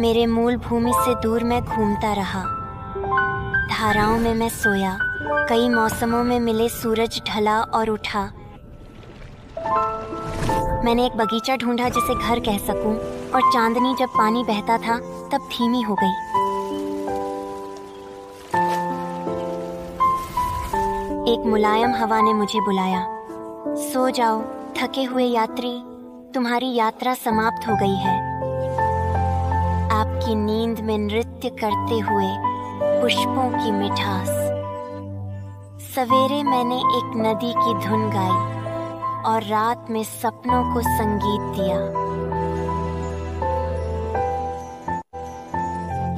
मेरे मूल भूमि से दूर मैं घूमता रहा। धाराओं में मैं सोया। कई मौसमों में मिले सूरज ढला और उठा। मैंने एक बगीचा ढूंढा जिसे घर कह सकूं, और चांदनी जब पानी बहता था तब धीमी हो गई। एक मुलायम हवा ने मुझे बुलाया। सो जाओ थके हुए यात्री, तुम्हारी यात्रा समाप्त हो गई है। आपकी नींद में नृत्य करते हुए पुष्पों की मिठास। सवेरे मैंने एक नदी की धुन गाई और रात में सपनों को संगीत दिया।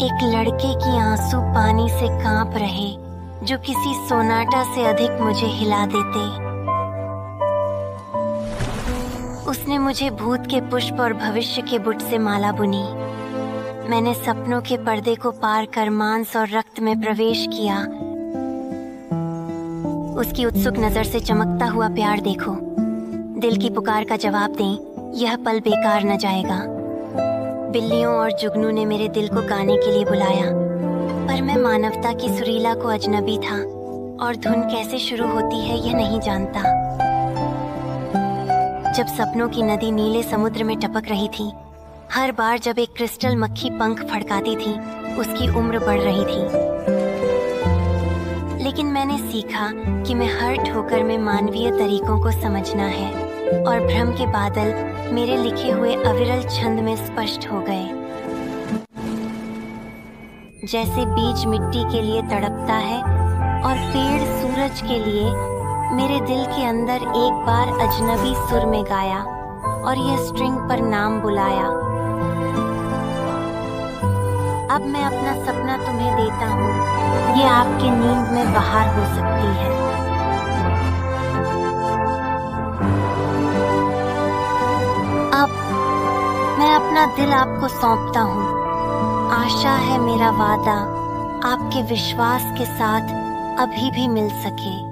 एक लड़के की आंसू पानी से कांप रहे, जो किसी सोनाटा से अधिक मुझे हिला देते। उसने मुझे भूत के पुष्प और भविष्य के बुट से माला बुनी। मैंने सपनों के पर्दे को पार कर मांस और रक्त में प्रवेश किया। उसकी उत्सुक नजर से चमकता हुआ प्यार देखो। दिल की पुकार का जवाब दें, यह पल बेकार न जाएगा। बिल्लियों और जुगनू ने मेरे दिल को गाने के लिए बुलाया, पर मैं मानवता की सुरीला को अजनबी था और धुन कैसे शुरू होती है यह नहीं जानता। जब सपनों की नदी नीले समुद्र में टपक रही थी, हर बार जब एक क्रिस्टल मक्खी पंख फड़काती थी, उसकी उम्र बढ़ रही थी। लेकिन मैंने सीखा कि मैं हर ठोकर में मानवीय तरीकों को समझना है, और भ्रम के बादल मेरे लिखे हुए अविरल छंद में स्पष्ट हो गए। जैसे बीज मिट्टी के लिए तड़पता है और पेड़ सूरज के लिए, मेरे दिल के अंदर एक बार अजनबी सुर में गाया और यह स्ट्रिंग पर नाम बुलाया। अब मैं अपना सपना तुम्हें देता हूँ, ये आपके नींद में बाहर हो सकती है। मैं अपना दिल आपको सौंपता हूँ। आशा है मेरा वादा आपके विश्वास के साथ अभी भी मिल सके।